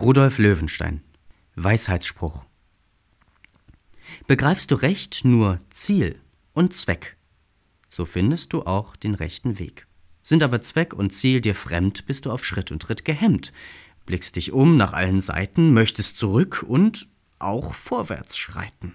Rudolf Löwenstein, Weisheitsspruch. Begreifst du recht nur Ziel und Zweck, so findest du auch den rechten Weg. Sind aber Zweck und Ziel dir fremd, bist du auf Schritt und Tritt gehemmt, blickst dich um nach allen Seiten, möchtest zurück und auch vorwärts schreiten.